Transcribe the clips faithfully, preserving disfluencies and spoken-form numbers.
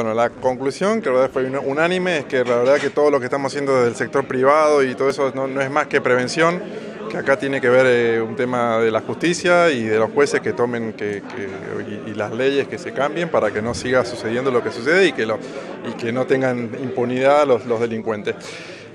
Bueno, la conclusión, que la verdad fue unánime, es que la verdad que todo lo que estamos haciendo desde el sector privado y todo eso no, no es más que prevención, que acá tiene que ver eh, un tema de la justicia y de los jueces que tomen que, que, y, y las leyes que se cambien para que no siga sucediendo lo que sucede y que, lo, y que no tengan impunidad los, los delincuentes.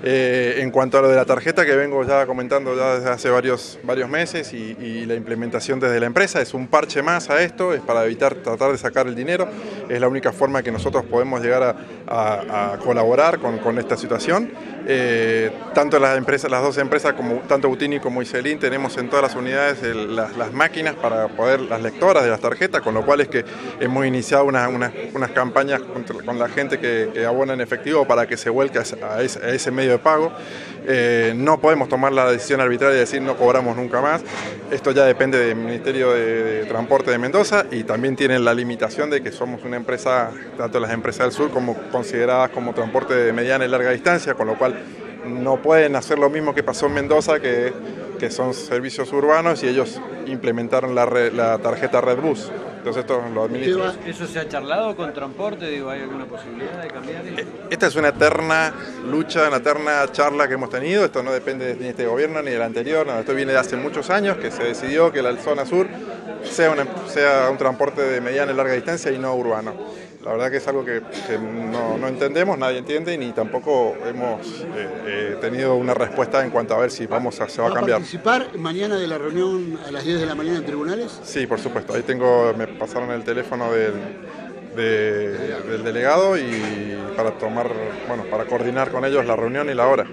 Eh, en cuanto a lo de la tarjeta, que vengo ya comentando ya desde hace varios, varios meses y, y la implementación desde la empresa, es un parche más a esto, es para evitar tratar de sacar el dinero, es la única forma que nosotros podemos llegar a, a, a colaborar con, con esta situación. Eh, tanto las, empresas, las dos empresas, como, tanto Utini como Icelín, tenemos en todas las unidades el, las, las máquinas para poder, las lectoras de las tarjetas, con lo cual es que hemos iniciado unas, unas, unas campañas contra, con la gente que, que abona en efectivo para que se vuelque a ese, a ese medio de pago. Eh, no podemos tomar la decisión arbitraria de decir no cobramos nunca más. Esto ya depende del Ministerio de Transporte de Mendoza y también tienen la limitación de que somos una empresa, tanto las empresas del sur como consideradas como transporte de mediana y larga distancia, con lo cual no pueden hacer lo mismo que pasó en Mendoza, que, que son servicios urbanos, y ellos implementaron la, red, la tarjeta Redbus. Entonces esto lo administra. ¿Eso se ha charlado con transporte? Digo, ¿hay alguna posibilidad de cambiar eso? Esta es una eterna lucha, una eterna charla que hemos tenido. Esto no depende ni de este gobierno ni del anterior. No, esto viene de hace muchos años que se decidió que la zona sur sea, una, sea un transporte de mediana y larga distancia y no urbano. La verdad que es algo que, que no, no entendemos, nadie entiende, ni tampoco hemos eh, eh, tenido una respuesta en cuanto a ver si vamos a, se va a cambiar. ¿Va a participar mañana de la reunión a las diez de la mañana en tribunales? Sí, por supuesto. Ahí tengo, me pasaron el teléfono del, de, del delegado y para tomar, bueno, para coordinar con ellos la reunión y la hora.